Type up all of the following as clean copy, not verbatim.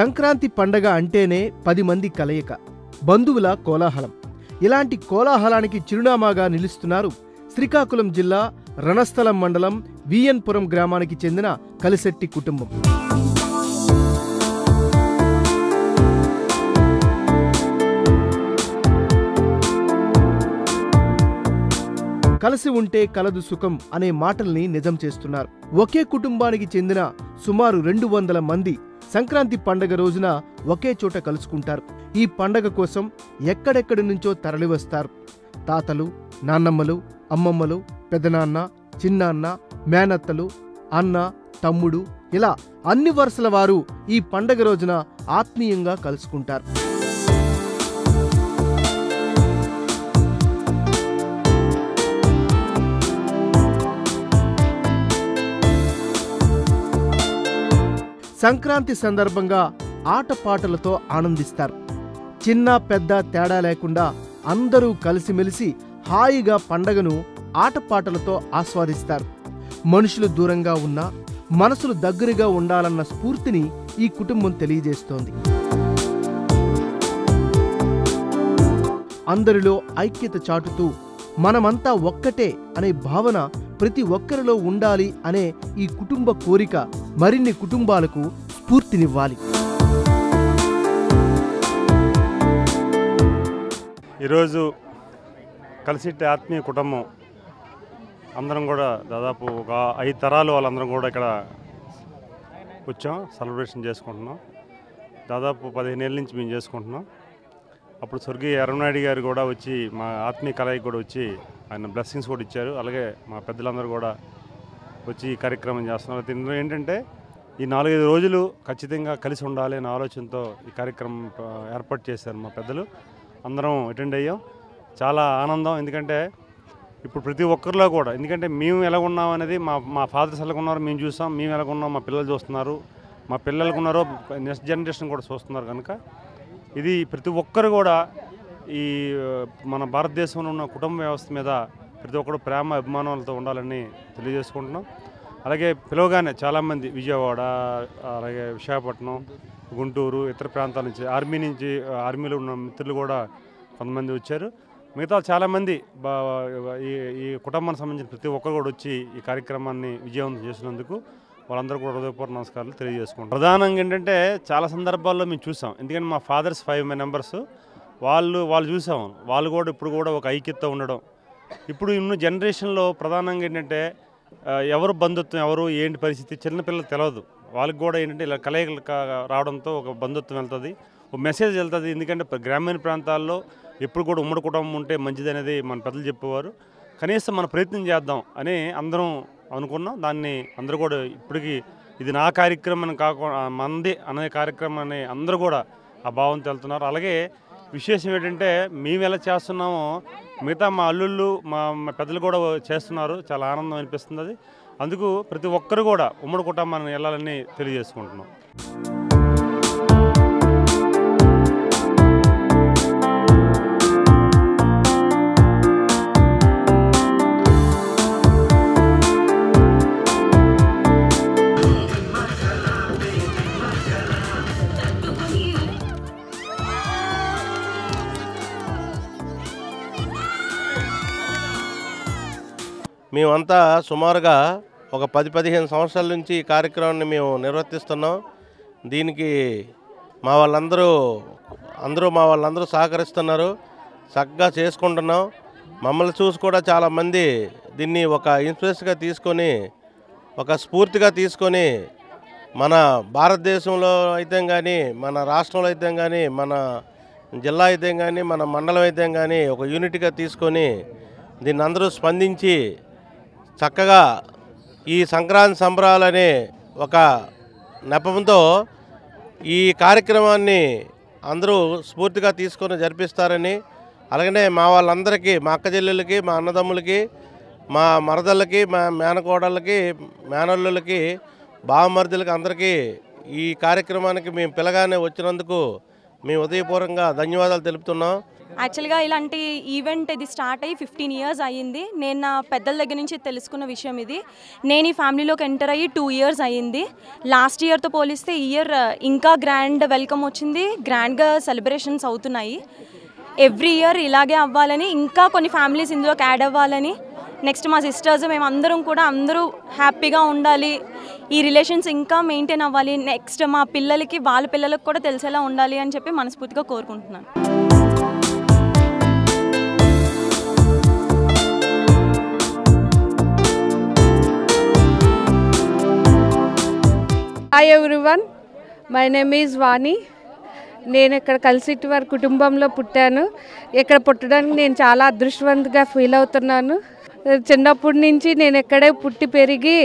సంక్రాంతి పండగ అంటేనే 10 మంది కలయిక, బంధువుల కోలాహలం. ఇలాంటి కోలాహలానికి చిరునామాగా నిలుస్తున్నారు శ్రీకాకుళం జిల్లా రణస్థలం మండలం విఎన్పురం గ్రామానికి చెందిన కలిశెట్టి కుటుంబం. కలిసి ఉంటే కలదు సుఖం అనే మాటల్ని నిజం చేస్తున్నారు. ఒకే కుటుంబానికి చెందిన సుమారు 200 మంది సంక్రాంతి పండగ రోజున ఒకే చోట కలుసుకుంటారు. ఈ పండగ కోసం ఎక్కడెక్కడి నుంచో తరలివస్తారు. తాతలు, నాన్నమ్మలు, అమ్మమ్మలు, పెదనాన్న, చిన్నాన్న, మేనత్తలు, అన్న, తమ్ముడు, ఇలా అన్ని వరుసల వారు ఈ పండగ రోజున ఆత్మీయంగా కలుసుకుంటారు. సంక్రాంతి సందర్భంగా ఆటపాటలతో ఆనందిస్తారు. చిన్న పెద్ద తేడా లేకుండా అందరూ కలిసిమెలిసి హాయిగా పండగను ఆటపాటలతో ఆస్వాదిస్తారు. మనుషులు దూరంగా ఉన్నా మనసులు దగ్గరగా ఉండాలన్న స్ఫూర్తిని ఈ కుటుంబం తెలియజేస్తోంది. అందరిలో ఐక్యత చాటుతూ మనమంతా ఒక్కటే అనే భావన ప్రతి ఒక్కరిలో ఉండాలి అనే ఈ కుటుంబ కోరిక మరిన్ని కుటుంబాలకు స్ఫూర్తినివ్వాలి. ఈరోజు కలిసిట్టి ఆత్మీయ కుటుంబం అందరం కూడా దాదాపు ఒక 5 తరాలు వాళ్ళందరం కూడా ఇక్కడ వచ్చాం. సెలబ్రేషన్ చేసుకుంటున్నాం. దాదాపు 15 ఏళ్ళ నుంచి మేము చేసుకుంటున్నాం. అప్పుడు స్వర్గీయ అరుణాయుడు గారు కూడా వచ్చి మా ఆత్మీయ కళాయికి కూడా వచ్చి ఆయన బ్లెస్సింగ్స్ కూడా ఇచ్చారు. అలాగే మా పెద్దలందరూ కూడా వచ్చి ఈ కార్యక్రమం చేస్తున్నారు. దీనిలో ఏంటంటే ఈ 4-5 రోజులు ఖచ్చితంగా కలిసి ఉండాలి అనే ఆలోచనతో ఈ కార్యక్రమం ఏర్పాటు చేశారు. మా పెద్దలు అందరం అటెండ్ అయ్యాం. చాలా ఆనందం. ఎందుకంటే ఇప్పుడు ప్రతి ఒక్కరిలో కూడా, ఎందుకంటే మేము ఎలా ఉన్నాం అనేది మా ఫాదర్స్ ఎలాగున్నారో మేము చూసాం, మేము ఎలాగున్నాం మా పిల్లలు చూస్తున్నారు, మా పిల్లలకు ఉన్నారో నెక్స్ట్ జనరేషన్ కూడా చూస్తున్నారు. కనుక ఇది ప్రతి ఒక్కరు కూడా ఈ మన భారతదేశంలో ఉన్న కుటుంబ వ్యవస్థ మీద ప్రతి ఒక్కరు ప్రేమ అభిమానాలతో ఉండాలని తెలియజేసుకుంటున్నాం. అలాగే పిలవగానే చాలామంది విజయవాడ, అలాగే విశాఖపట్నం, గుంటూరు, ఇతర ప్రాంతాల నుంచి ఆర్మీలో ఉన్న మిత్రులు కూడా కొంతమంది వచ్చారు. మిగతా చాలామంది ఈ కుటుంబానికి సంబంధించిన ప్రతి ఒక్కరు కూడా వచ్చి ఈ కార్యక్రమాన్ని విజయవంతం చేసినందుకు వాళ్ళందరూ కూడా హృదయపూర్వక నమస్కారాలు తెలియజేసుకుంటాం. ప్రధానంగా ఏంటంటే చాలా సందర్భాల్లో మేము చూసాం. ఎందుకంటే మా ఫాదర్స్ 5 మెంబర్స్ వాళ్ళు చూసాము. వాళ్ళు కూడా ఇప్పుడు కూడా ఒక ఐక్యత ఉండడం. ఇప్పుడు ఉన్న జనరేషన్లో ప్రధానంగా ఏంటంటే ఎవరు బంధుత్వం, ఎవరు ఏంటి పరిస్థితి చిన్నపిల్లలు తెలియదు. వాళ్ళకి కూడా ఏంటంటే ఇలా కలయికలు రావడంతో ఒక బంధుత్వం వెళ్తుంది, ఒక మెసేజ్ వెళ్తుంది. ఎందుకంటే గ్రామీణ ప్రాంతాల్లో ఎప్పుడు కూడా ఉమ్మడి కుటుంబం ఉంటే మంచిది అనేది మన పెద్దలు చెప్పేవారు. కనీసం మన ప్రయత్నం చేద్దాం అని అందరం అనుకున్నాం. దాన్ని అందరూ కూడా ఇప్పటికీ ఇది నా కార్యక్రమం కాకుండా మంది అనే కార్యక్రమాన్ని అందరూ కూడా ఆ భావంతో వెళ్తున్నారు. అలాగే విశేషం ఏంటంటే మేము ఎలా చేస్తున్నామో మిగతా మా అల్లుళ్ళు, మా పెద్దలు కూడా చేస్తున్నారు. చాలా ఆనందం అనిపిస్తుంది. అది అందుకు ప్రతి ఒక్కరు కూడా ఉమ్మడి కుటుంబాన్ని వెళ్ళాలని తెలియజేసుకుంటున్నాం. మేమంతా సుమారుగా ఒక 10-15 సంవత్సరాల నుంచి ఈ కార్యక్రమాన్ని మేము నిర్వర్తిస్తున్నాం. దీనికి మా వాళ్ళందరూ సహకరిస్తున్నారు. చక్కగా చేసుకుంటున్నాం. మమ్మల్ని చూసి కూడా చాలామంది దీన్ని ఒక ఇన్స్పిరేషన్గా తీసుకొని, ఒక స్ఫూర్తిగా తీసుకొని మన భారతదేశంలో అయితే కానీ, మన రాష్ట్రంలో అయితే కానీ, మన జిల్లా అయితే కానీ, మన మండలం అయితే కానీ ఒక యూనిట్గా తీసుకొని దీన్ని అందరూ స్పందించి చక్కగా ఈ సంక్రాంతి సంబరాలనే ఒక నెపంతో ఈ కార్యక్రమాన్ని అందరూ స్ఫూర్తిగా తీసుకొని జరిపిస్తారని, అలాగనే మా వాళ్ళందరికీ, మా అక్క చెల్లెళ్ళకి, మా అన్నదమ్ములకి, మా మరదళ్ళకి, మా మేనకోడళ్ళకి, మేనల్లులకి, బావమరిదలకి అందరికీ ఈ కార్యక్రమానికి మేము పిలగానే వచ్చినందుకు మేము హృదయపూర్వకంగా ధన్యవాదాలు తెలుపుతున్నాం. యాక్చువల్గా ఇలాంటి ఈవెంట్ ఇది స్టార్ట్ అయ్యి 15 years అయ్యింది. నేను నా పెద్దల దగ్గర నుంచి తెలుసుకున్న విషయం ఇది. నేను ఈ ఫ్యామిలీలోకి ఎంటర్ అయ్యి 2 years అయ్యింది. లాస్ట్ ఇయర్తో పోలిస్తే ఈ ఇయర్ ఇంకా గ్రాండ్ వెల్కమ్ వచ్చింది, గ్రాండ్గా సెలబ్రేషన్స్ అవుతున్నాయి. ఎవ్రీ ఇయర్ ఇలాగే అవ్వాలని, ఇంకా కొన్ని ఫ్యామిలీస్ ఇందులోకి యాడ్ అవ్వాలని, నెక్స్ట్ మా సిస్టర్స్ మేమందరం కూడా అందరూ హ్యాపీగా ఉండాలి, ఈ రిలేషన్స్ ఇంకా మెయింటైన్ అవ్వాలి, నెక్స్ట్ మా పిల్లలకి వాళ్ళ పిల్లలకు కూడా తెలిసేలా ఉండాలి అని చెప్పి మనస్ఫూర్తిగా కోరుకుంటున్నాను. Hi everyone, my name is Vani. నేను ఇక్కడ కలిసిట్ వారి కుటుంబంలో పుట్టాను. ఇక్కడ పుట్టడానికి నేను చాలా అదృష్టవంతంగా ఫీల్ అవుతున్నాను. చిన్నప్పటి నుంచి నేను ఎక్కడే పుట్టి పెరిగి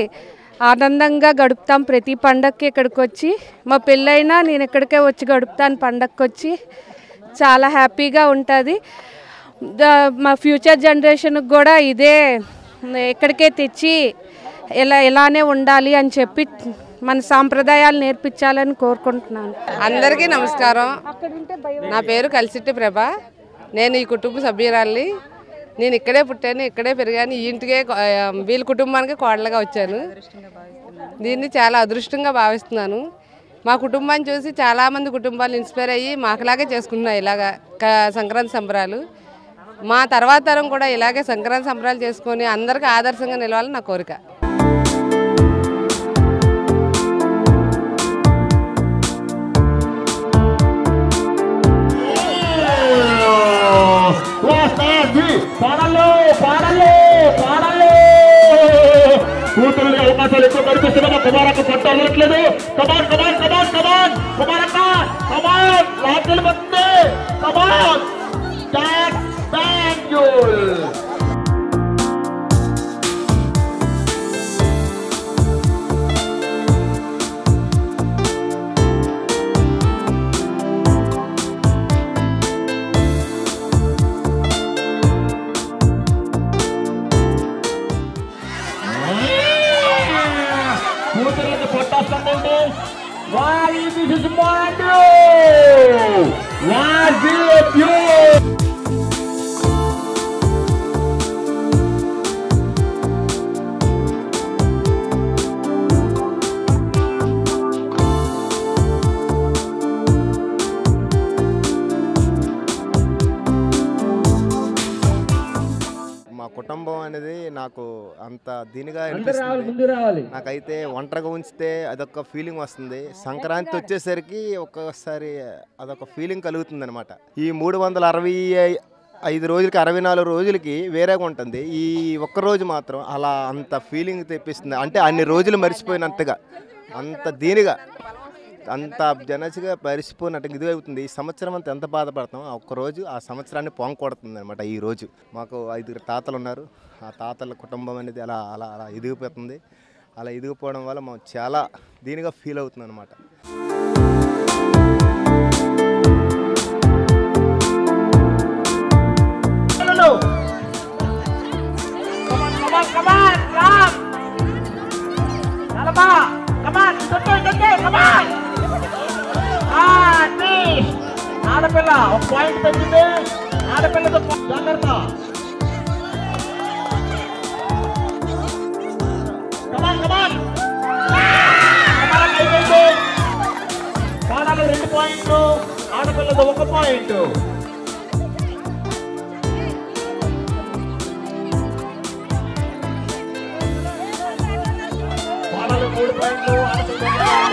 ఆనందంగా గడుపుతాం. ప్రతి పండగకి ఇక్కడికి వచ్చి, మా పెళ్ళైనా నేను ఇక్కడికే వచ్చి గడుపుతాను. పండగకి వచ్చి చాలా హ్యాపీగా ఉంటుంది. మా ఫ్యూచర్ జనరేషన్కి కూడా ఇదే ఇక్కడికే తెచ్చి ఇలానే ఉండాలి అని చెప్పి మన సాంప్రదాయాలు నేర్పించాలని కోరుకుంటున్నాను. అందరికీ నమస్కారం. నా పేరు కలిసిట్టి ప్రభ. నేను ఈ కుటుంబ సభ్యురాల్ని. నేను ఇక్కడే పుట్టాను, ఇక్కడే పెరిగాను. ఈ ఇంటికే వీళ్ళ కుటుంబానికి కోడలుగా వచ్చాను. దీన్ని చాలా అదృష్టంగా భావిస్తున్నాను. మా కుటుంబాన్ని చూసి చాలామంది కుటుంబాలు ఇన్స్పైర్ అయ్యి మాకులాగే చేసుకుంటున్నాయి ఇలాగా సంక్రాంతి సంబరాలు. మా తర్వాత తరం కూడా ఇలాగే సంక్రాంతి సంబరాలు చేసుకొని అందరికీ ఆదర్శంగా నిలవాలని నా కోరిక. కూతురుని అవకాశాలు ఎక్కువ కనిపిస్తున్నామా? కుమారక్క పట్టు అవ్వట్లేదు. కమాన్ కమాన్ కమాన్ కమాన్ కుమారక్క కమాన్ లాటలు పట్టే కమాన్ ట్యాక్స్ బ్యాంగ్యూల్. మా కుటుంబం అనేది నాకు అంత దీనిగా అనిపిస్తుంది. నాకైతే ఒంటరిగా ఉంచితే అదొక ఫీలింగ్ వస్తుంది. సంక్రాంతి వచ్చేసరికి ఒక్కసారి అదొక ఫీలింగ్ కలుగుతుంది అనమాట. ఈ 365 రోజులకి 64 రోజులకి వేరేగా ఉంటుంది. ఈ ఒక్కరోజు మాత్రం అలా అంత ఫీలింగ్ తెప్పిస్తుంది. అంటే అన్ని రోజులు మరిచిపోయినంతగా, అంత దీనిగా, అంత జనసిగా పరిసిపోయినట్టు ఇది అవుతుంది. ఈ సంవత్సరం అంతా ఎంత బాధపడతాం, ఒక్కరోజు ఆ సంవత్సరాన్ని పొంగకొడుతుంది అనమాట. ఈరోజు మాకు 5 తాతలు ఉన్నారు. ఆ తాతల కుటుంబం అనేది అలా అలా అలా ఎదిగిపోతుంది. అలా ఎదిగిపోవడం వల్ల మనం చాలా దీనిగా ఫీల్ అవుతుంది అనమాట. ఆడపిల్ల ఒక పాయింట్ పెంచితే ఆడపిల్లతో జాగ్రత్త. బాణాలు 2 పాయింట్లు, ఆడపిల్లతో 1 పాయింట్. బాణాలు 3 పాయింట్లు, ఆడపిల్లతో